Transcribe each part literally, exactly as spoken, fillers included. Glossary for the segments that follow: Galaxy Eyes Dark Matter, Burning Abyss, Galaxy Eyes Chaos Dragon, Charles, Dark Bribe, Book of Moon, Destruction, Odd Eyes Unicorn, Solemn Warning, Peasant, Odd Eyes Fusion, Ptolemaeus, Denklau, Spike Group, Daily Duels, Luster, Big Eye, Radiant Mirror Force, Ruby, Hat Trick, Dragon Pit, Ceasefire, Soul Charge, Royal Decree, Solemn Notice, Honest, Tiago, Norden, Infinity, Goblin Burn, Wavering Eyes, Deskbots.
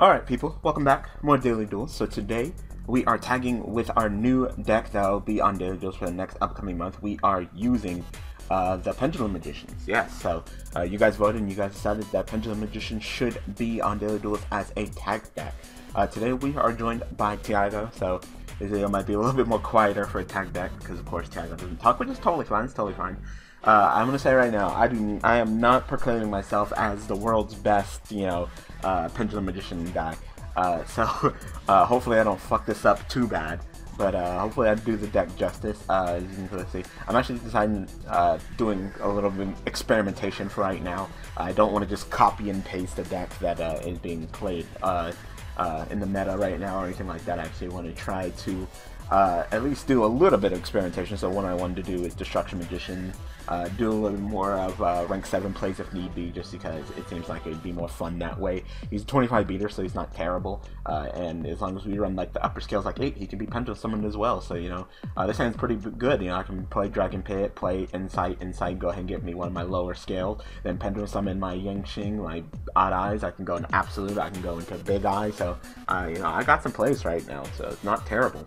Alright people, welcome back, more Daily Duels. So today we are tagging with our new deck that will be on Daily Duels for the next upcoming month. We are using uh, the Pendulum Magicians. Yes, yeah, so uh, you guys voted and you guys decided that Pendulum Magicians should be on Daily Duels as a tag deck. Uh, today we are joined by Tiago, so this video might be a little bit more quieter for a tag deck because of course Tiago doesn't talk, which is totally fine, it's totally fine. Uh, I'm gonna say right now, I do. I am not proclaiming myself as the world's best, you know, uh, Pendulum Magician guy. Uh, so uh, hopefully I don't fuck this up too bad. But uh, hopefully I do the deck justice. Uh, as you can see, I'm actually deciding, uh, doing a little bit of experimentation for right now. I don't want to just copy and paste a deck that uh, is being played uh, uh, in the meta right now or anything like that. I actually want to try to. Uh, at least do a little bit of experimentation. So what I wanted to do is Destruction Magician, uh, do a little more of uh, rank seven plays if need be, just because it seems like it'd be more fun that way. He's a twenty-five beater, so he's not terrible, uh, and as long as we run like the upper scales like eight, he can be Pendulum Summoned as well, so you know, uh, this hand's pretty good. You know, I can play Dragon Pit, play Insight, Insight, go ahead and get me one of my lower scales, then Pendulum Summon my Yangqing, my Odd Eyes, I can go into Absolute, I can go into Big Eye, so uh, you know, I got some plays right now, so it's not terrible.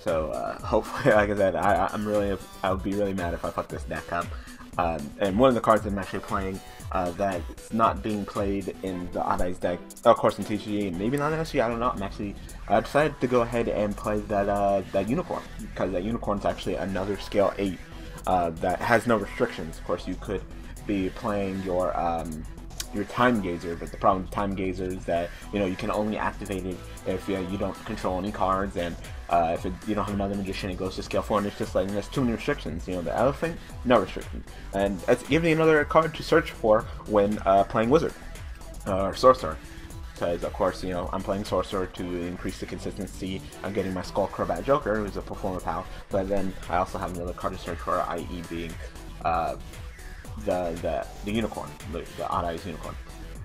So uh, hopefully, like I said, I, I'm really, I would be really mad if I fucked this deck up. Um, and one of the cards I'm actually playing uh, that's not being played in the Odd Eyes deck, of course in T C G, and maybe not in S G, I don't know. I'm actually, I decided to go ahead and play that uh, that Unicorn, because that Unicorn's actually another scale eight uh, that has no restrictions. Of course, you could be playing your um, your Time Gazer, but the problem with Time Gazer is that you know you can only activate it if you, know, you don't control any cards, and Uh, if it, you don't have another Magician, it goes to scale four, and it's just like there's too many restrictions. You know, the elephant, no restriction, and it's giving you another card to search for when uh, playing Wizard uh, or Sorcerer, because of course you know I'm playing Sorcerer to increase the consistency. I'm getting my Skull Crobat Joker, who's a performer pal, but then I also have another card to search for, that is, being uh, the the the Unicorn, the, the Odd Eyes Unicorn.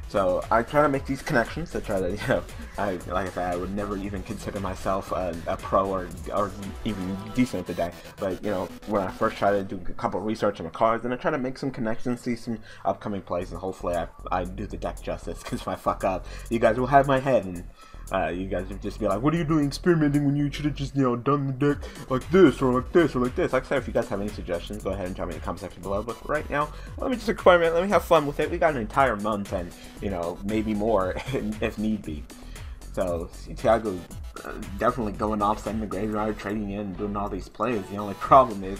So I try to make these connections. I try to, you know, I, like I said, I would never even consider myself a, a pro or, or even decent at the deck. But you know, when I first try to do a couple research on my cards, and I try to make some connections, see some upcoming plays, and hopefully I, I do the deck justice. Because if I fuck up, you guys will have my head, and uh, you guys will just be like, "What are you doing experimenting when you should have just, you know, done the deck like this or like this or like this?" Like I said, if you guys have any suggestions, go ahead and tell me in the comment section below. But right now, let me just experiment. Let me have fun with it. We got an entire month, and you know, maybe more if need be. So Tiago uh, definitely going off, sending the graveyard, trading in, doing all these plays. The only problem is,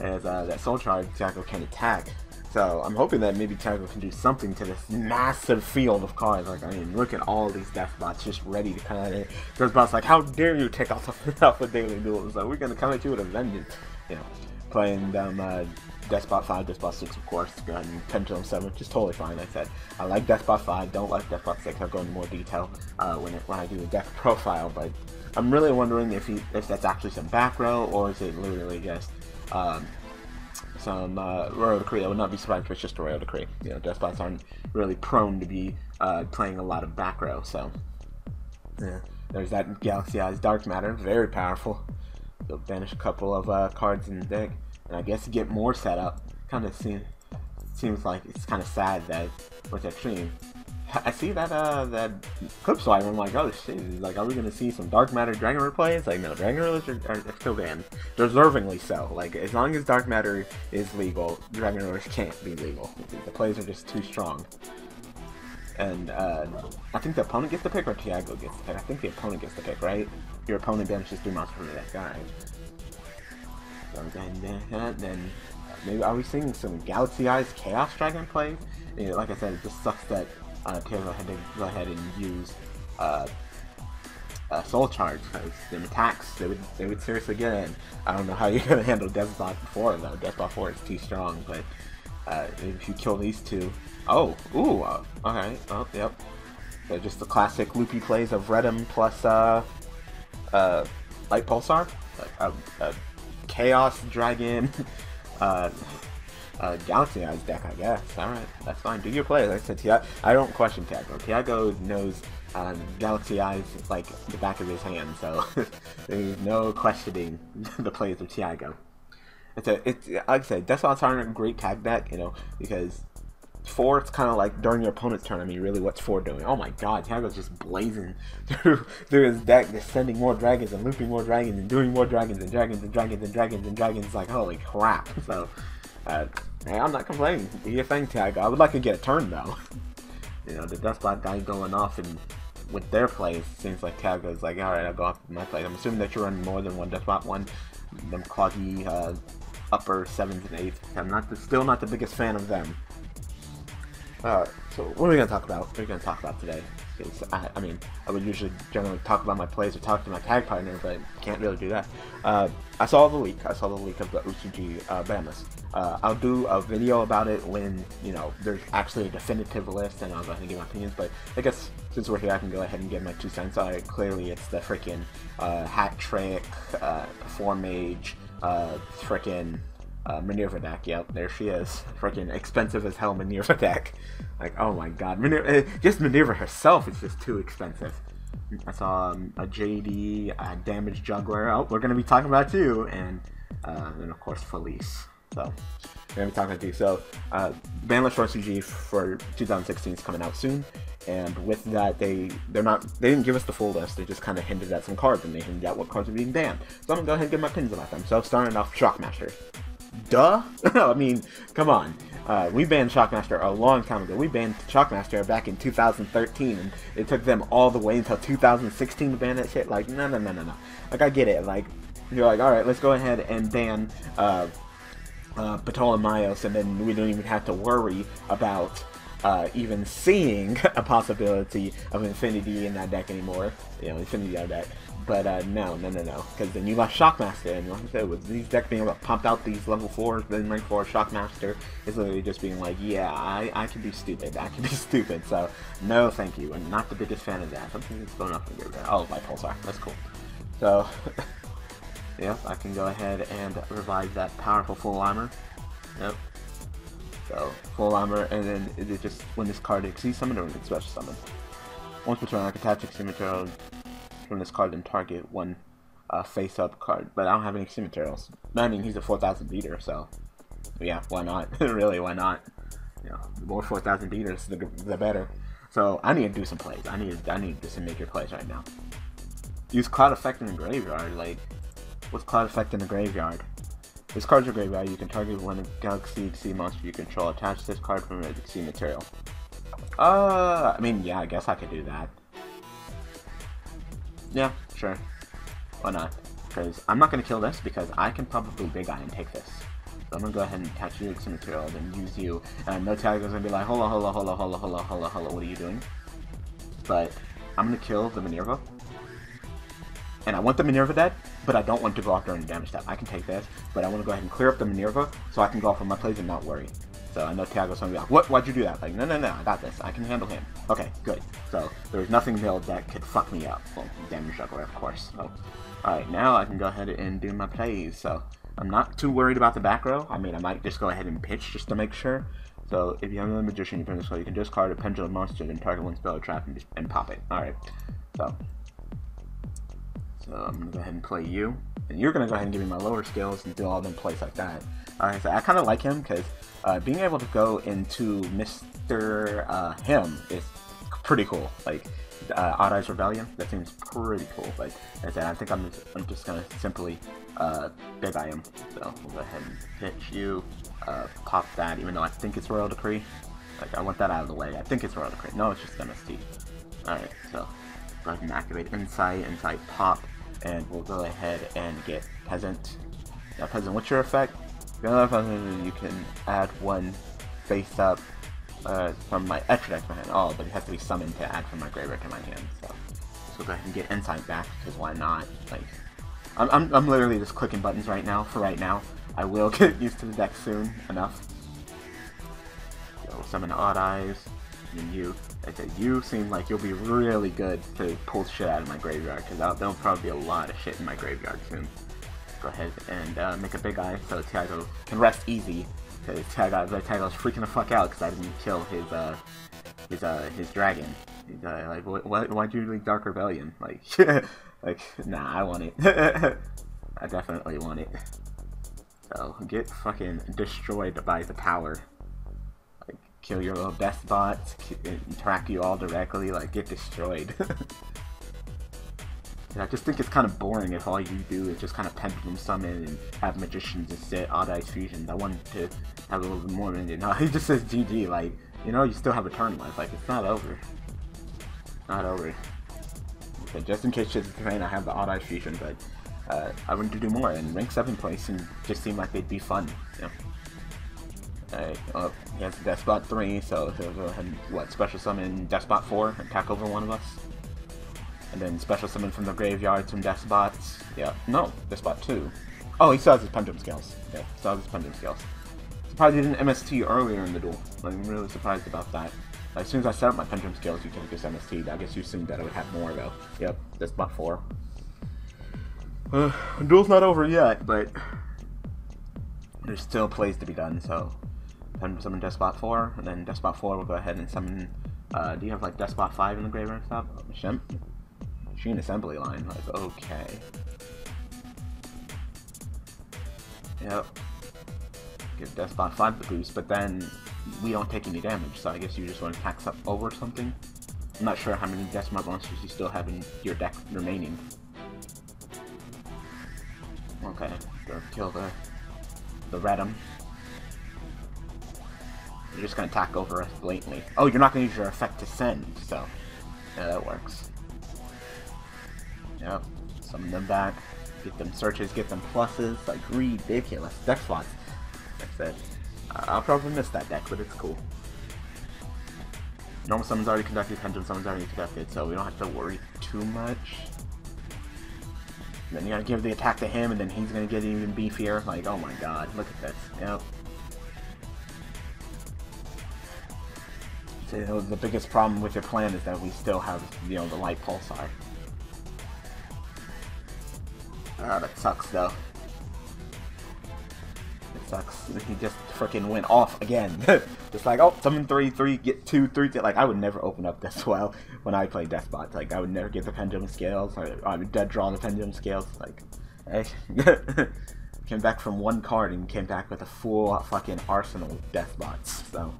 is uh, that Soul Charge Tiago can attack. So I'm hoping that maybe Tiago can do something to this massive field of cards. Like I mean, look at all these Deskbots just ready to kind of. Deskbots like, how dare you take off the off of Daily Duels? So we're gonna come at you with a vengeance. You know, playing them. Uh, Despot five, Despot six, of course, and Pendulum seven, which is totally fine. Like I said, I like Despot five, don't like Despot six, I'll go into more detail uh, when, it, when I do the deck profile, but I'm really wondering if he, if that's actually some back row, or is it literally just um, some uh, Royal Decree. I would not be surprised if it's just a Royal Decree. You know, Despots aren't really prone to be uh, playing a lot of back row, so yeah. There's that Galaxy Eyes Dark Matter, very powerful. They'll banish a couple of uh, cards in the deck. And I guess get more set up. Kind of seems seems like it's kind of sad that with Extreme, I see that uh that clip slide. And I'm like, oh shit! Like, are we gonna see some Dark Matter Dragon replays? Like, no, Dragon replays are, are, are still banned, deservingly so. Like, as long as Dark Matter is legal, Dragon replays can't be legal. The plays are just too strong. And uh, I think the opponent gets the pick, or Tiago gets the pick. I think the opponent gets the pick, right? Your opponent banishes three monsters from the deck, guy. So then, then, then maybe are we seeing some Galaxy Eyes Chaos Dragon plays? You know, like I said, it just sucks that uh, Tiago had to go ahead and use uh, uh, Soul Charge because them attacks they would they would seriously get in. I don't know how you're gonna handle Despot four though. Despot four is too strong, but uh, if you kill these two, oh, ooh, uh, okay, oh, yep. They're just the classic loopy plays of Redem plus uh, uh, Light Pulsar. Like, uh, uh, Chaos Dragon, uh, uh, Galaxy Eyes deck, I guess. Alright, that's fine. Do your play. Like I said, Tiago, I don't question Tiago. Tiago knows uh, Galaxy Eyes like the back of his hand, so there's no questioning the plays of Tiago. And so, it's, like I said, that's why it's a great tag deck, you know, because four, it's kind of like during your opponent's turn. I mean, really, what's four doing? Oh my god, Tiago's just blazing through, through his deck, just sending more dragons and looping more dragons and doing more dragons and dragons and dragons and dragons and dragons. It's like, holy crap. So, uh, hey, I'm not complaining. Do your thing, Tiago. I would like to get a turn, though. You know, the Deskbot guy going off and with their plays, it seems like Tiago's like, alright, I'll go off with my play. I'm assuming that you're running more than one Deskbot, one, them cloggy, uh, upper sevens and eights. I'm not the, still not the biggest fan of them. Uh, so what are we gonna talk about? What are we gonna talk about today? I, I mean, I would usually generally talk about my plays or talk to my tag partner, but can't really do that. Uh, I saw the leak. I saw the leak of the U C G uh, Bamas. Uh, I'll do a video about it when, you know, there's actually a definitive list, and I'll go ahead and give my opinions. But I guess since we're here, I can go ahead and give my two cents on it. Clearly, it's the freaking uh, Hat Trick, uh, Form Mage, uh, freaking. Uh, Minerva deck, yep, there she is. Freaking expensive as hell Minerva deck. Like, oh my god. Minerva, just Minerva herself is just too expensive. I saw um, a J D, a Damage Juggler. Oh, we're going to be talking about you. And, uh, and of course, Felice. So, we're going to be talking about you. So, uh, Banlist R C G for two thousand sixteen is coming out soon. And with that, they they're not they didn't give us the full list. They just kind of hinted at some cards, and they hinted at what cards are being banned. So I'm going to go ahead and give my pins about them. So, starting off, Shockmaster. Duh! I mean, come on. Uh, we banned Shockmaster a long time ago. We banned Shockmaster back in two thousand thirteen, and it took them all the way until two thousand sixteen to ban that shit. Like, no, no, no, no, no. Like, I get it. Like, you're like, alright, let's go ahead and ban uh, uh, Ptolemaeus, and then we don't even have to worry about uh, even seeing a possibility of Infinity in that deck anymore. You know, Infinity out of that. But uh, no, no, no, no, because then you lost Shockmaster, and like I said, with these decks being able to pump out these level fours, then rank four Shockmaster is literally just being like, yeah, I, I can be stupid, I can be stupid, so no thank you, I'm not the biggest fan of that. Something that's going up and get rid of. Oh, Light Pulsar, that's cool. So, yep, I can go ahead and revive that powerful Full Armor. Yep. So, Full Armor, and then is it just when this card exceeds summon or when it special summon? Once per turn, I can attach exceed material from this card and target one uh, face-up card, but I don't have any extra materials. I mean, he's a four thousand beater, so yeah, why not? Really, why not? You know, the more four thousand beaters, the, the better. So I need to do some plays. I need I need to do some major plays right now. Use Cloud Effect in the graveyard. Like, what's Cloud Effect in the graveyard? This card's your graveyard. You can target one Galaxy X C monster you control. Attach this card from its X C material. Uh, I mean, yeah, I guess I could do that. Yeah, sure. Why not? Because I'm not going to kill this because I can probably Big Eye and take this. So I'm going to go ahead and attach you to some material and use you. And I know Tiago's going to be like, hola, hola, hola, hola, hola, hola, hola, what are you doing? But I'm going to kill the Minerva. And I want the Minerva dead, but I don't want to go off during the damage step. I can take this, but I want to go ahead and clear up the Minerva so I can go off on my plays and not worry. So I know Tiago's going to be like, what? Why'd you do that? Like, no, no, no, I got this. I can handle him. Okay, good. So there was nothing built that could fuck me up. Well, Damage Juggler, of course. So, alright, now I can go ahead and do my plays. So I'm not too worried about the back row. I mean, I might just go ahead and pitch just to make sure. So if you have another Magician, you can, just, you can discard a Pendulum monster and target one spell or trap and, just, and pop it. Alright, so. So I'm going to go ahead and play you. And you're going to go ahead and give me my lower skills and do all them plays like that. Alright, so I kind of like him because uh, being able to go into Mister Uh, him is pretty cool. Like, uh, Odd Eyes Rebellion, that seems pretty cool. Like, as I, I think I'm just, I'm just going to simply uh, Big Eye him. So we'll go ahead and pitch you, uh, pop that, even though I think it's Royal Decree. Like, I want that out of the way. I think it's Royal Decree. No, it's just M S T. Alright, so go ahead and activate Insight, Insight pop. And we'll go ahead and get Peasant. Now, Peasant, what's your effect? You can add one face-up uh, from my extra deck to my hand. Oh, but it has to be summoned to add from my graveyard to my hand. So, so go ahead and get Insight back, because why not? Like, I'm, I'm, I'm literally just clicking buttons right now, for right now. I will get used to the deck soon enough. So, we'll summon Odd Eyes. And you, I said, you seem like you'll be really good to pull shit out of my graveyard, because there'll probably be a lot of shit in my graveyard soon. Go ahead and uh, make a Big Eye so Tiago can rest easy, because Tiago, Tiago's freaking the fuck out because I didn't kill his uh, his uh, his dragon. He's uh, like, wh wh why'd you leave Dark Rebellion? Like, like, nah, I want it. I definitely want it. So get fucking destroyed by the power. kill your little best bots, track you all directly, like, get destroyed. And I just think it's kind of boring if all you do is just kind of Pendulum Summon and have Magicians instead, Odd Eyes Fusions. I wanted to have a little bit more, and you know, he just says G G, like, you know, you still have a turn left, like, it's not over. Not over. Okay, just in case she's saying I have the Odd Eyes Fusion, but uh, I wanted to do more, and rank seven place and just seemed like they'd be fun, you know. Alright, well, he has Despot three, so he'll go ahead and, what, Special Summon Despot four, attack over one of us. And then Special Summon from the graveyard, some Deskbots. Yeah, no, Deskbot two. Oh, he still has his Pendulum Scales. Yeah, still has his Pendulum Scales. Surprised he didn't M S T earlier in the duel. I'm really surprised about that. As soon as I set up my Pendulum Scales, you took this M S T. I guess you assumed that I would have more, though. Yep, Deskbot four. Uh, the duel's not over yet, but there's still plays to be done, so Pendulum Summon Deskbot four, and then Deskbot four will go ahead and summon... Uh, do you have, like, Deskbot five in the graveyard and stuff? Shemp? Machine assembly line, like, okay. Yep. Give Despot five the boost, but then we don't take any damage, so I guess you just want to tax up over something. I'm not sure how many Despot monsters you still have in your deck remaining. Okay, go kill the the Redem. You're just gonna attack over us blatantly. Oh, you're not gonna use your effect to send, so yeah, that works. Yep, summon them back, get them searches, get them pluses, like ridiculous. Deck slots, that's it. Uh, I'll probably miss that deck, but it's cool. Normal summon's already conducted, Pendulum summon's already conducted, so we don't have to worry too much. And then you gotta give the attack to him, and then he's gonna get even beefier. Like, oh my god, look at this. Yep. So the biggest problem with your plan is that we still have, you know, the Light Pulsar. Ah, that sucks though. It sucks. He just freaking went off again. Just like, oh, summon three, three, get two, three, two. Like, I would never open up this well when I play Deskbots. Like, I would never get the Pendulum Scales. I, I would dead draw the Pendulum Scales. Like, I came back from one card and came back with a full fucking arsenal of Deskbots. So,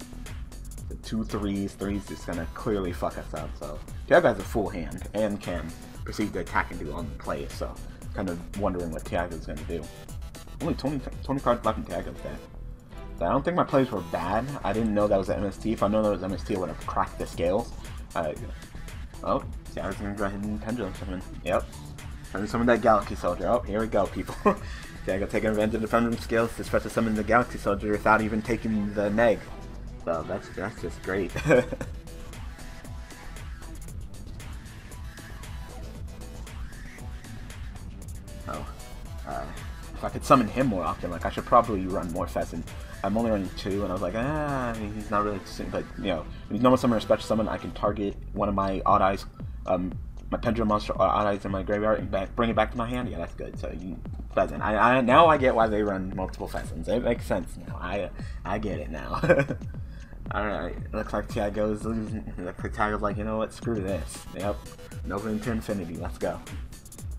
the two threes, threes just gonna clearly fuck us up. So, Tiago has a full hand and can proceed to attack and do on the play. So. Kind of wondering what Tiago's gonna do. Only twenty, twenty cards left in Tiago's deck. So I don't think my plays were bad. I didn't know that was an M S T. If I know that was an M S T, I would have cracked the scales. Uh, oh, Tiago's gonna go ahead and Pendulum Summon. Yep. Pendulum Summon that Galaxy Soldier. Oh, here we go, people. Tiago taking advantage of the Pendulum Scales to special summon the Galaxy Soldier without even taking the neg. So that's, that's just great. I could summon him more often. Like, I should probably run more Peasant. I'm only running two, and I was like, ah, he's not really, but you know, when he's normal summon or special summon, I can target one of my Odd Eyes, um, my Pendulum Monster or Odd Eyes in my graveyard and back, bring it back to my hand. Yeah, that's good. So you Peasant. I, I now I get why they run multiple Peasants. It makes sense now. I I get it now. All right, looks like Tiago's losing. Looks like Tiago's like, you know what? Screw this. Yep, over into Infinity. Let's go.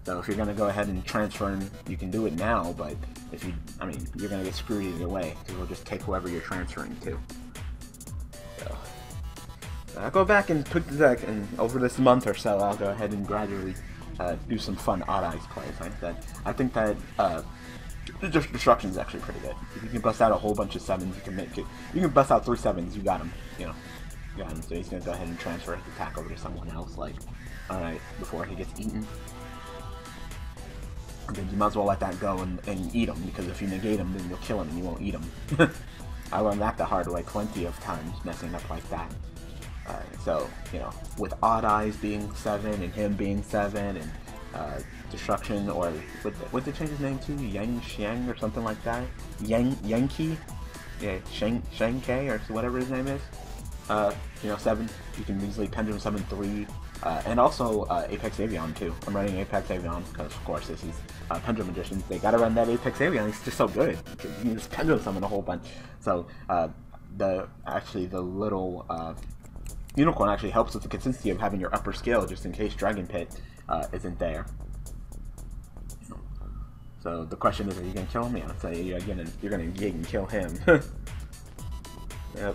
So if you're gonna go ahead and transfer him, you can do it now, but if you, I mean, you're gonna get screwed either way, because we'll just take whoever you're transferring to. So, I'll go back and put the deck, and over this month or so, I'll go ahead and gradually uh, do some fun Odd Eyes plays like that. I think that uh, just destruction is actually pretty good. If you can bust out a whole bunch of sevens, you can make it. You can bust out three sevens, you got him. You know, you got him. So he's gonna go ahead and transfer his attack over to someone else. Like, all right, before he gets eaten. Then you might as well let that go and, and eat him, because if you negate him, then you'll kill him and you won't eat him. I learned that the hard way plenty of times, messing up like that. Uh, so, you know, with Odd Eyes being seven and him being seven and uh, Destruction, or what what they change his name to? Yang Xiang or something like that? Yang Yankee? Yeah, Shang Shang K or whatever his name is. Uh, you know, seven. You can easily Pendulum Summon three. Uh, and also uh, Apex Avion too. I'm running Apex Avion because, of course, this is uh, Pendulum Magicians. They gotta run that Apex Avion. It's just so good. You can just Pendulum Summon a whole bunch. So uh, the actually the little uh, unicorn actually helps with the consistency of having your upper scale, just in case Dragon Pit uh, isn't there. So the question is, are you gonna kill me? I'd say you're gonna you're gonna gig and kill him. Yep.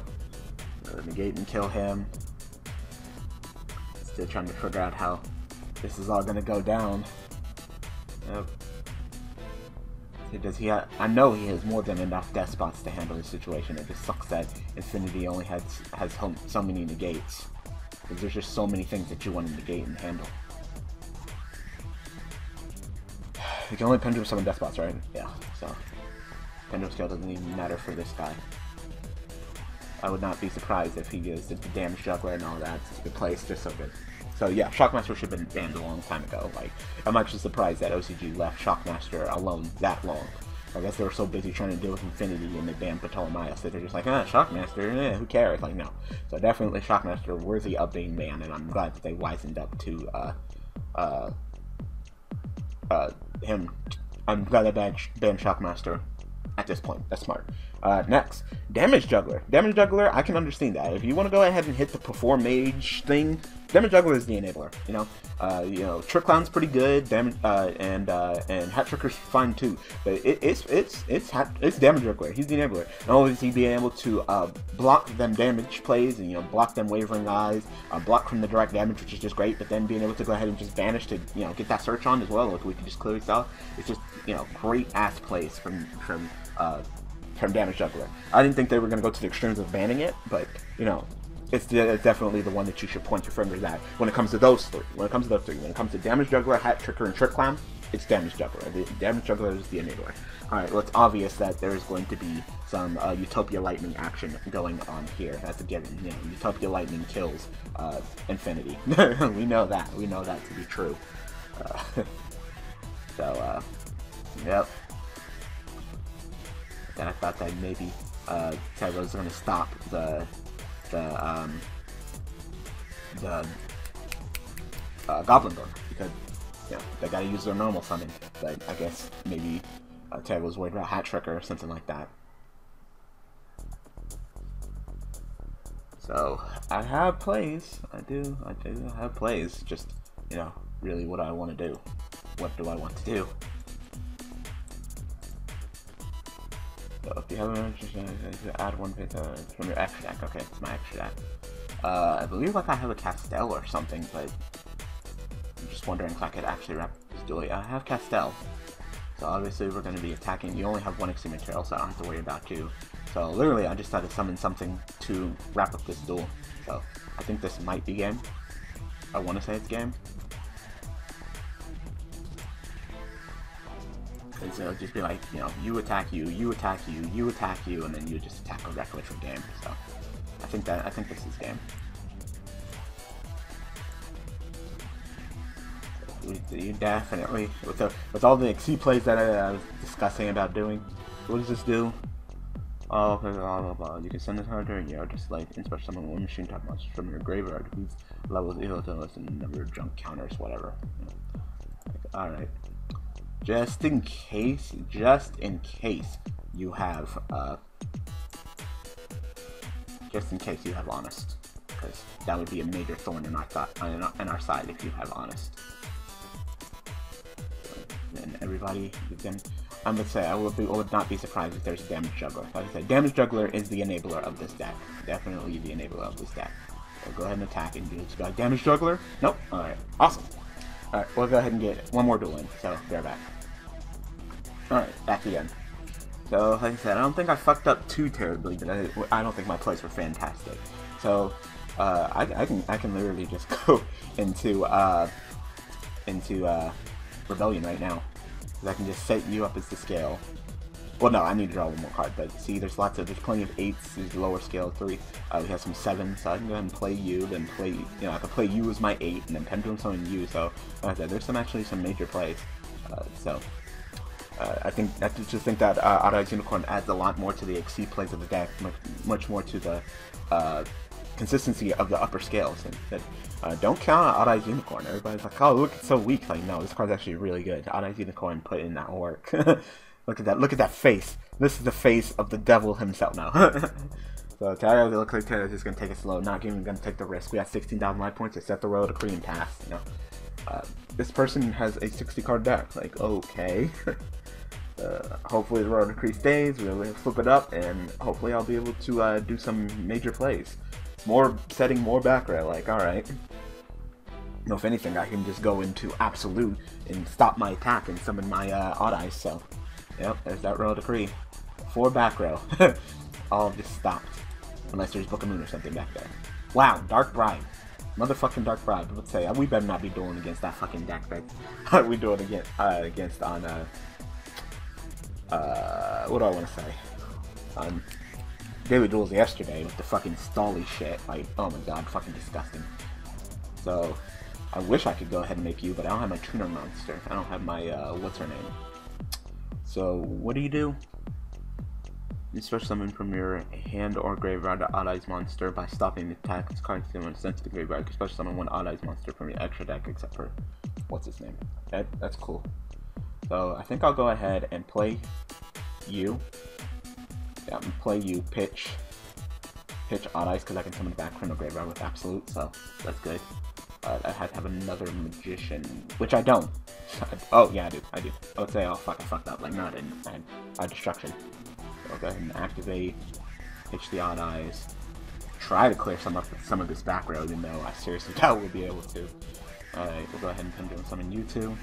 So negate and kill him. Still trying to figure out how this is all gonna go down. Yep. So does he have, I know he has more than enough Deskbots to handle this situation. It just sucks that Infinity only has, has so many negates. Because there's just so many things that you want to negate and handle. You can only Pendulum summon Deskbots, right? Yeah, so. Pendulum Scale doesn't even matter for this guy. I would not be surprised if he used the Damage Juggler and all that. The plays just so good. So yeah, Shockmaster should have been banned a long time ago. Like, I'm actually surprised that O C G left Shockmaster alone that long. I guess they were so busy trying to deal with Infinity and they banned Ptolemaeus that they're just like, ah, Shockmaster, eh, who cares? Like, no. So definitely Shockmaster worthy of being banned, and I'm glad that they wisened up to uh, uh, uh, him. I'm glad they banned Shockmaster at this point. That's smart. Uh, next, Damage Juggler. Damage Juggler, I can understand that. If you want to go ahead and hit the Perform Mage thing, Damage Juggler is the enabler, you know? Uh, you know, Trick Clown's pretty good, damage, uh, and, uh, and Hat Tricker's fine too, but it, it's, it's, it's, hat, it's Damage Juggler, he's the enabler. Not only is he being able to, uh, block them damage plays, and, you know, block them Wavering Eyes, uh, block from the direct damage, which is just great, but then being able to go ahead and just Banish to, you know, get that search on as well, like we can just clear this out. It's just, you know, great ass plays from, from, uh, from Damage Juggler. I didn't think they were going to go to the extremes of banning it, but, you know, it's, de it's definitely the one that you should point your fingers at when it comes to those three. When it comes to those three. When it comes to Damage Juggler, Hat Tricker, and Trick Clown, it's Damage Juggler. The Damage Juggler is the enabler. Alright, well, it's obvious that there's going to be some uh, Utopia Lightning action going on here. That's a given. You know, Utopia Lightning kills uh, Infinity. We know that. We know that to be true. Uh, so, uh, yep. And I thought that maybe uh, Tiago was going to stop the the um, the uh, Goblin Burn because you know, they got to use their normal summon. But I guess maybe uh, Tiago was worried about Hat Tricker or something like that. So I have plays. I do. I do. I have plays. Just you know, really, what do I want to do? What do I want to do? So if you haven't, just add one bit uh, from your extra deck. Okay, it's my extra deck. Uh, I believe like I have a Castell or something, but I'm just wondering if I could actually wrap this dually. I have Castell, so obviously we're going to be attacking. You only have one X C material, so I don't have to worry about you. So literally, I just had to summon something to wrap up this duel. So I think this might be game. I want to say it's game. And so it'll just be like, you know, you attack you, you attack you, you attack you, and then you just attack a directly from game. So I think that I think this is game. You definitely with the, with all the X C plays that I, I was discussing about doing. What does this do? Oh, blah, blah, blah. You can send this hard during your just like inspect summon one machine type monsters from your graveyard. These levels ill to list and number of junk counters, whatever. You know. Like, all right. Just in case, just in case you have, uh, just in case you have Honest, because that would be a major thorn in our, in our, in our side if you have Honest. And everybody, then, I'm gonna say I would, be, would not be surprised if there's a Damage Juggler. Like I said, Damage Juggler is the enabler of this deck, definitely the enabler of this deck. So go ahead and attack and do it. Like, Damage Juggler? Nope. All right, awesome. All right, we'll go ahead and get one more duel in. So they're back. Alright, back again. So, like I said, I don't think I fucked up too terribly, but I, I don't think my plays were fantastic. So, uh, I, I can I can literally just go into uh, into uh, Rebellion right now. Because I can just set you up as the scale. Well, no, I need to draw one more card, but see, there's lots of, there's plenty of eights, there's lower scale three, uh, we have some sevens, so I can go ahead and play you, then play, you know, I can play you as my eight, and then Pendulum summon you, so, like I said, there's some, actually, some major plays, uh, so, uh, I think, I just think that, uh, Odd Eyes Unicorn adds a lot more to the X C plays of the deck, much, much more to the, uh, consistency of the upper scales, and, and uh, don't count on Odd Eyes Unicorn. Everybody's like, oh, look, it's so weak, like, no, this card's actually really good. Odd Eyes Unicorn put in that work. Look at that, look at that face. This is the face of the devil himself now. So Tiago, it looks like Tiago's just going to take it slow, not even going to take the risk. We have sixteen thousand life points, except the Royal Decree and pass, you know. Uh, this person has a sixty card deck, like, okay. uh, hopefully the Royal Decree stays, we'll flip it up, and hopefully I'll be able to uh, do some major plays. more setting more back rail, like, alright. No, if anything, I can just go into Absolute and stop my attack and summon my uh, Odd Eyes, so... Yep, there's that Royal Decree. Four back row. All just stopped. Unless there's Book of Moon or something back there. Wow, Dark Bribe. Motherfucking Dark Bribe. Let's say, we better not be doing against that fucking deck that we doing against, uh, against on, uh... Uh, what do I want to say? On Daily Duels yesterday with the fucking stally shit. Like, oh my god, fucking disgusting. So... I wish I could go ahead and make you, but I don't have my tuner monster. I don't have my, uh, what's her name. So, what do you do? You special summon from your hand or graveyard to Odd Eyes monster by stopping the attack. This card is sent to the graveyard. You can special summon one Odd Eyes monster from your extra deck, except for, what's his name? That, that's cool. So, I think I'll go ahead and play you. Yeah, I'm play you, pitch. Pitch Odd Eyes, because I can summon back from the graveyard with Absolute, so that's good. Uh, I had to have another magician, which I don't. Oh, yeah, I do. I do. I would say, oh, fuck, I fucked up. Like, no, I didn't. I had, I had destruction. So I'll go ahead and activate, pitch the Odd Eyes, try to clear some, up, some of this back row, even though I seriously doubt we'll be able to. Alright, we'll go ahead and pendulum summon you two.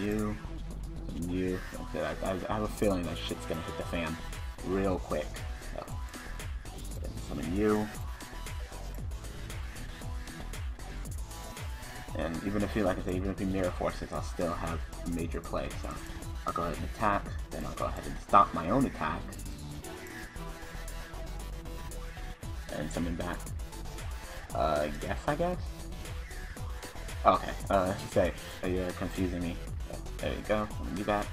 You. Summon you. Okay, I, I, I have a feeling that shit's gonna hit the fan real quick. So, summon you. And even if you, like I said, even if you mirror forces, I'll still have major play, so I'll go ahead and attack, then I'll go ahead and stop my own attack, and summon back, uh, guess, I guess? Okay, uh, say, you're confusing me, there you go, summon you back,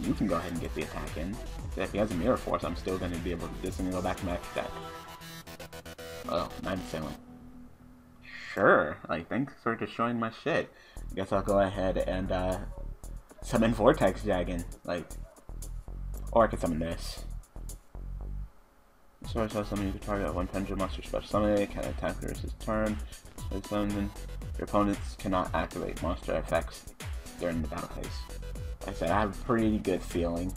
you can go ahead and get the attack in, if he has a mirror force, I'm still going to be able to just go back to my extra deck. Oh, I'm sailing. Sure, like, thanks for destroying my shit. I guess I'll go ahead and, uh, summon Vortex Dragon, like, or I could summon this. So I saw something you could target one pendulum monster special summon, it can attack the resist turn, so summon, your opponents cannot activate monster effects during the battle phase. Like I said, I have a pretty good feeling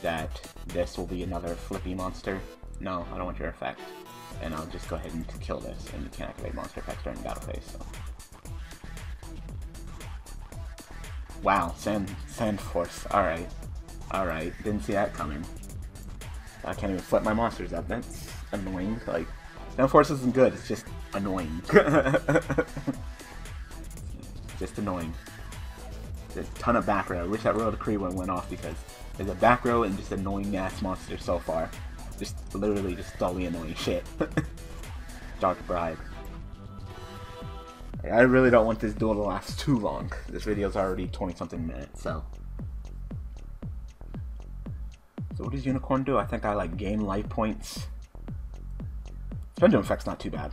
that this will be another flippy monster. No, I don't want your effect. And I'll just go ahead and kill this, and you can't activate monster effects during the battle phase, so... Wow, Sand, Sand Force, alright. Alright, didn't see that coming. I can't even flip my monsters up, that's annoying, like... Sand Force isn't good, it's just annoying. Just annoying. There's a ton of back row, I wish that Royal Decree one went off, because there's a back row and just annoying-ass monster so far. Just literally just totally annoying shit. Dark Bribe. I really don't want this duel to last too long. This video's already twenty something minutes, so. So what does Unicorn do? I think I like gain life points. Pendulum effect's not too bad.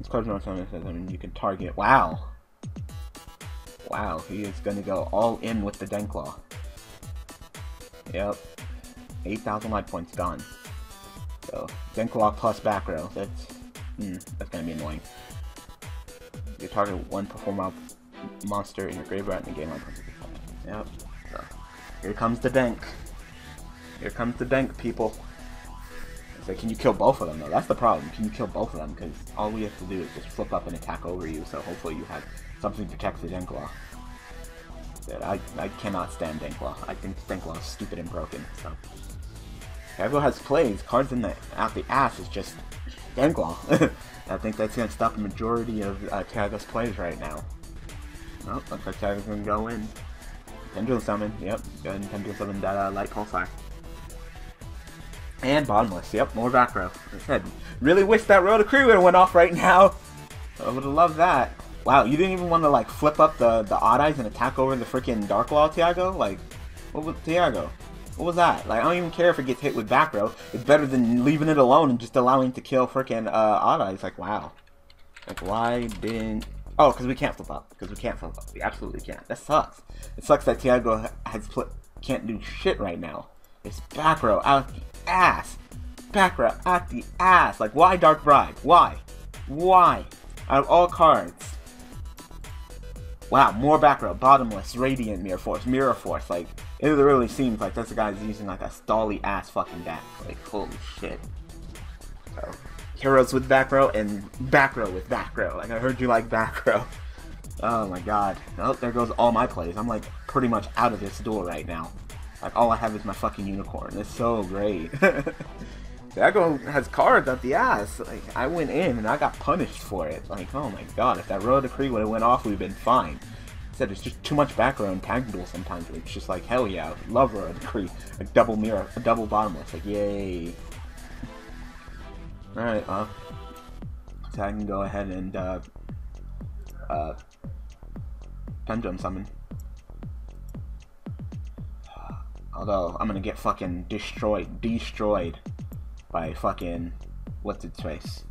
This card's not something that says, I mean, you can target. Wow. Wow, he is gonna go all in with the Denklau. Yep. eight thousand life points gone. So, Denklau plus back row, that's, mm, that's gonna be annoying. You target one perform monster in your graveyard in the game. Yep, so, here comes the Denk. Here comes the Denk, people. So can you kill both of them though? That's the problem, can you kill both of them? Because all we have to do is just flip up and attack over you, so hopefully you have something to protect the Denklau. Dude, I, I cannot stand Denklau. I think Denklau is stupid and broken, so. Tiago has plays, cards in the out the ass is just Denklau. I think that's gonna stop the majority of uh, Tiago's plays right now. Well, looks like Tiago's gonna go in. Pendulum Summon, yep, go ahead and Pendulum Summon that uh, Light Pulsar. And Bottomless, yep, more back row. I said, really wish that Royal Decree would've went off right now. I would've loved that. Wow, you didn't even want to like flip up the, the Odd Eyes and attack over the freaking Dark Law, Tiago? Like, what was Tiago? What was that? Like, I don't even care if it gets hit with back row. It's better than leaving it alone and just allowing it to kill freaking uh, Odd Eyes. Like, wow. Like, why didn't... Oh, because we can't flip up. Because we can't flip up. We absolutely can't. That sucks. It sucks that Tiago has pl can't do shit right now. It's back row out the ass. Back row out the ass. Like, why Dark Bribe? Why? Why? Out of all cards. Wow, more back row. Bottomless, Radiant, Mirror Force, Mirror Force. Like... It really seems like this guy's using like a stally ass fucking deck. Like, holy shit. row. Heroes with back row and back row with back row. And I heard you like back row. Oh my god. Oh, there goes all my plays. I'm like pretty much out of this duel right now. Like all I have is my fucking unicorn. It's so great. Tiago has cards up the ass. Like I went in and I got punished for it. Like oh my god, if that Royal Decree would have went off, we've been fine. Said it's just too much background tag duel sometimes. It's just like hell yeah, love Royal Decree, a double mirror, a double bottomless. Like yay. All right, uh, so I can go ahead and uh, uh, Pendulum summon. Although I'm gonna get fucking destroyed, destroyed by fucking what's its face.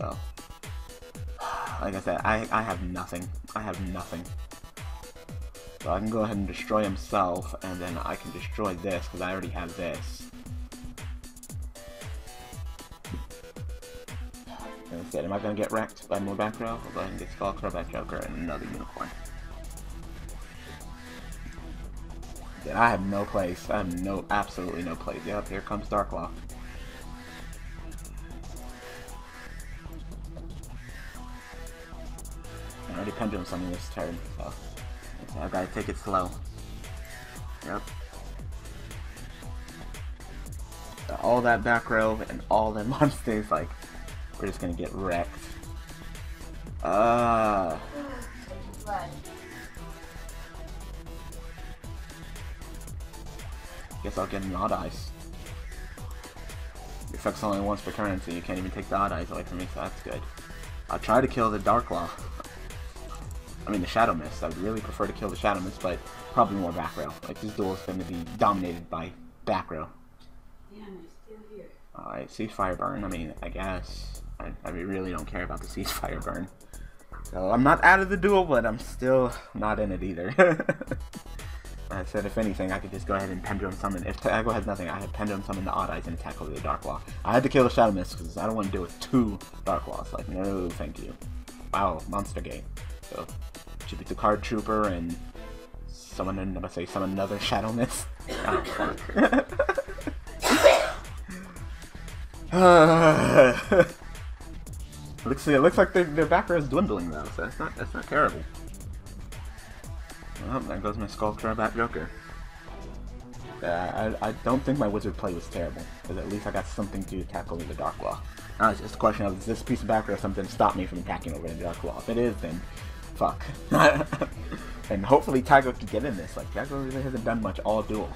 So, like I said, I I have nothing. I have nothing. So I can go ahead and destroy himself, and then I can destroy this because I already have this. Like I said, am I gonna get wrecked by more back row? I'll go ahead and get Skullcrow, Bat Joker, and another unicorn. Dude, I have no place. I have no, absolutely no place. Yep, here comes Dark Law. I already Pendulum summoned this turn, so I gotta take it slow. Yep. All that back row and all that monsters, like, we're just gonna get wrecked. Ah. Uh, Guess I'll get an Odd Eyes. It affects only once per turn, so you can't even take the Odd Eyes away from me, so that's good. I'll try to kill the Dark Law. I mean the Shadow Mist. I would really prefer to kill the Shadow Mist, but probably more back row. Like this duel is going to be dominated by back row. Damn, I'm still here. Alright, Ceasefire burn. I mean, I guess. I, I really don't care about the Ceasefire burn. So I'm not out of the duel, but I'm still not in it either. I said, if anything, I could just go ahead and Pendulum Summon. If Tiago has nothing, I have Pendulum Summon the Odd Eyes and attack over the Dark Law. I had to kill the Shadow Mist because I don't want to deal with two Dark Laws. Like, no, thank you. Wow, monster game. So, should be the Card Trooper and summon another, say, summon another Shadow Mist. Oh, fuck. Looks, it looks like their, their back row is dwindling, though, so that's not, that's not terrible. Oh, there goes my Skullcrow, Bat Joker. Uh, I, I don't think my Wizard play was terrible, because at least I got something to tackle with the Dark Law. Now it's just a question of, is this piece of back row something to stop me from attacking over the Dark Law? If it is, then fuck. And hopefully Tiago can get in this. Like, Tiago really hasn't done much all duel.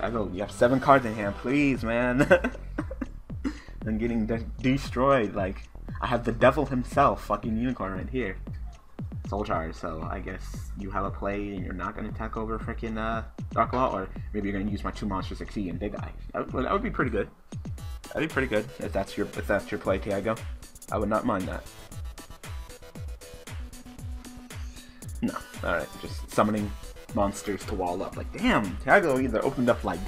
Tiago, you have seven cards in hand, please, man. I'm getting de destroyed, like, I have the devil himself, fucking unicorn right here. Soul Charge, so I guess you have a play and you're not going to attack over freaking uh, Dark Law, or maybe you're going to use my two monsters, X E and Big Eye. That would, that would be pretty good. That'd be pretty good if that's your if that's your play, Tiago. I would not mind that. No, all right, just summoning monsters to wall up. Like, damn, Tiago either opened up like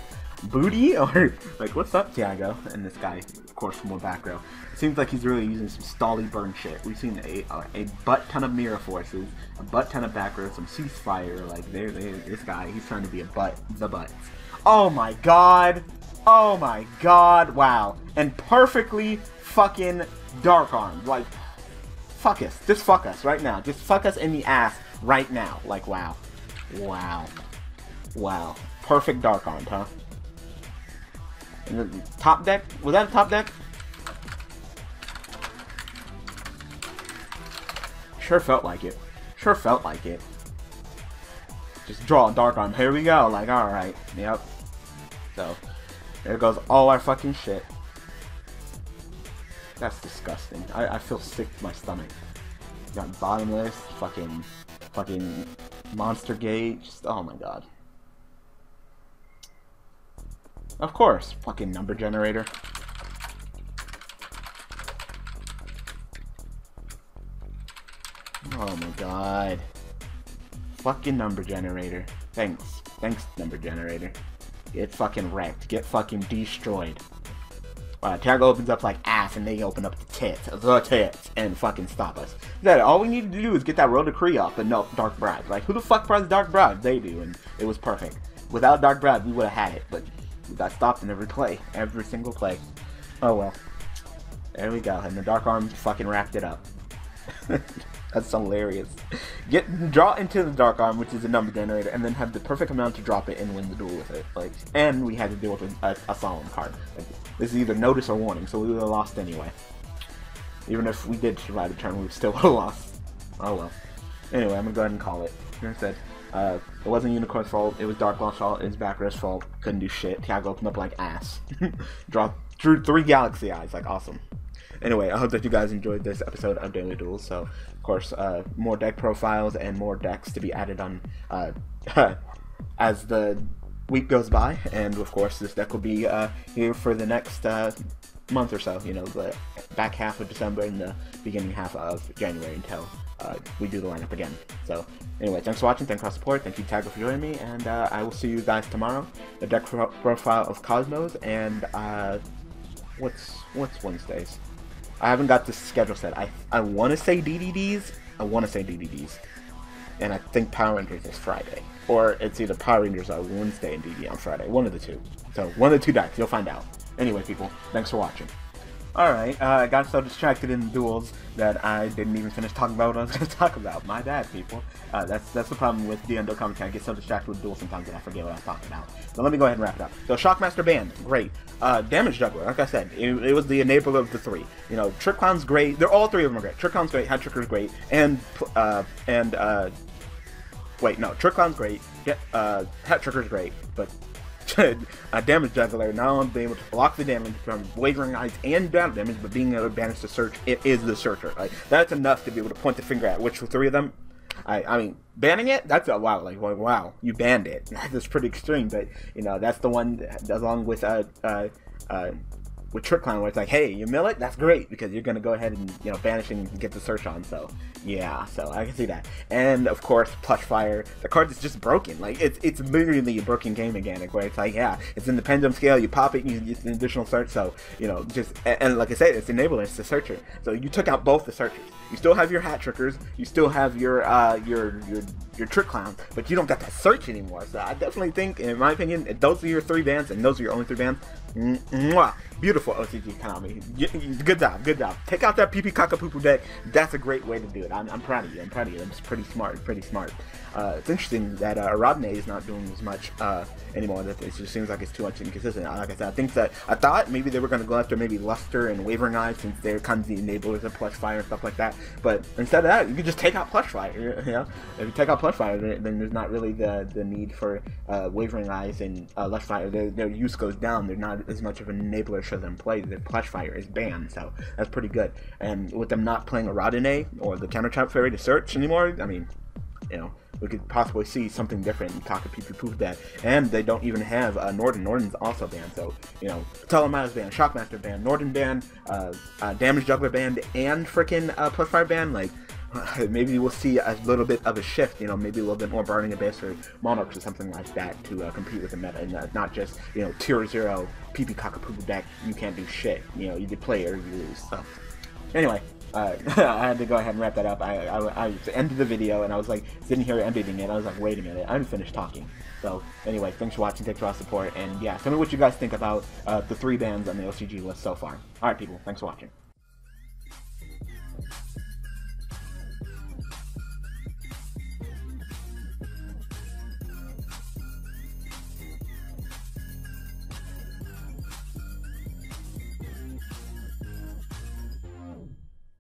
booty or like, what's up, Tiago? And this guy, of course, from the back row. It seems like he's really using some stally burn shit. We've seen a, uh, a butt ton of mirror forces, a butt ton of back row, some Ceasefire. Like, there, there, this guy, he's trying to be a butt, the butt. Oh my god! Oh my god! Wow! And perfectly fucking Dark Armed. Like, fuck us. Just fuck us right now. Just fuck us in the ass right now. Like, wow. Wow. Wow. Perfect Dark Armed, huh? And the top deck? Was that a top deck? Sure felt like it. Sure felt like it. Just draw a Dark Arm. Here we go. Like, alright. Yep. So, there goes all our fucking shit. That's disgusting. I, I feel sick to my stomach. Got Bottomless, fucking, fucking Monster Gate. Just, oh my god. Of course. Fucking Number Generator. Oh my god. Fucking Number Generator. Thanks. Thanks, Number Generator. Get fucking wrecked. Get fucking destroyed. Wow, Tiago opens up like ass and they open up the tits. The tits. And fucking stop us. That all we needed to do is get that Royal Decree off, but no, Dark Bride. Like, who the fuck runs Dark Bride? They do, and it was perfect. Without Dark Bride, we would have had it, but we got stopped in every play. Every single play. Oh well. There we go, and the Dark Armed fucking wrapped it up. That's hilarious. Get draw into the Dark Arm, which is a number generator, and then have the perfect amount to drop it and win the duel with it. Like, and we had to deal with a, a solemn card. Like, this is either notice or warning, so we would have lost anyway. Even if we did survive a turn, we still would have lost. Oh well. Anyway, I'm gonna go ahead and call it. Like I said, uh, it wasn't Unicorn's fault. It was Dark Law's fault. It was Backrow's fault. Couldn't do shit. Tiago opened up like ass. Draw through three Galaxy Eyes. Like awesome. Anyway, I hope that you guys enjoyed this episode of Daily Duels. So, of course, uh, more deck profiles and more decks to be added on uh, as the week goes by. And, of course, this deck will be uh, here for the next uh, month or so. You know, the back half of December and the beginning half of January until uh, we do the lineup again. So, anyway, thanks for watching. Thanks for support. Thank you, Tiago, for joining me. And uh, I will see you guys tomorrow. The deck pro profile of Cosmos and uh, what's, what's Wednesdays? I haven't got the schedule set. I I want to say D D Ds. I want to say D D Ds. And I think Power Rangers is Friday. Or it's either Power Rangers on Wednesday and D D on Friday. One of the two. So, one of the two decks. You'll find out. Anyway, people, thanks for watching. Alright, uh, I got so distracted in the duels that I didn't even finish talking about what I was going to talk about. My bad, people. Uh, that's that's the problem with the Undo commentary. I get so distracted with duels sometimes that I forget what I was talking about. So let me go ahead and wrap it up. So Shockmaster banned, great. Uh, Damage Juggler, like I said, it, it was the enabler of the three. You know, Trick Clown's great. They're all three of them are great. Trick Clown's great, Hat Tricker's great, and, uh, and, uh, wait, no, Trick Clown's great, uh, Hat Tricker's great, but... A Damage Juggler not only being able to block the damage from Wavering Eyes and battle damage, but being able to banish the search, it is the searcher. Like, that's enough to be able to point the finger at which three of them. I, I mean, banning it, that's a wow, like, wow, you banned it. That's pretty extreme, but, you know, that's the one, that, along with, uh, uh, uh, with Trick Clown, where it's like, hey, you mill it? That's great, because you're going to go ahead and, you know, banish and get the search on, so, yeah, so I can see that. And, of course, Plush Fire, the card is just broken, like, it's it's literally a broken game mechanic, where it's like, yeah, it's in the pendulum scale, you pop it, and you get an additional search, so, you know, just, and, and like I said, it's enabler, it's the searcher, so you took out both the searchers. You still have your Hat Trickers, you still have your, uh, your, your, your Trick Clown, but you don't got that search anymore, so I definitely think, in my opinion, those are your three bans, and those are your only three bans. Mwah. Beautiful O C G Konami. Good job, good job. Take out that P P Cockapoo deck. That's a great way to do it. I'm, I'm proud of you. I'm proud of you. It's pretty smart. Pretty smart. Uh, it's interesting that uh, Arabne is not doing as much uh, anymore. That it just seems like it's too much inconsistent. Like I said, I think that I thought maybe they were going to go after maybe Luster and Wavering Eyes since they're kind of the enablers of Plush Fire and stuff like that. But instead of that, you can just take out Plush Fire. You know, if you take out Plush Fire, then, then there's not really the the need for uh, Wavering Eyes and uh, Lush Fire. Their, their use goes down. They're not as much of an enabler show them play. Their Plush Fire is banned, so that's pretty good. And with them not playing Aradine or the Counter Trap Fairy to search anymore, I mean, you know, we could possibly see something different in Cockapoo that. And they don't even have uh, Norden. Norden's also banned, so, you know, Telemata's banned, Shockmaster banned, Norden banned, uh, uh, Damage Juggler banned, and frickin' uh, Plush Fire banned. Like, maybe we'll see a little bit of a shift, you know, maybe a little bit more Burning Abyss or Monarchs or something like that to uh, compete with the meta, and uh, not just, you know, tier zero P P Cockapoo deck, you can't do shit, you know, you did play or you lose, so. Anyway. Uh, I had to go ahead and wrap that up. I, I, I ended the video and I was like, didn't hear editing it. I was like, wait a minute, I didn't finish talking. So anyway, thanks for watching, thanks for all support, and yeah, tell me what you guys think about uh, the three bands on the O C G list so far. Alright people, thanks for watching.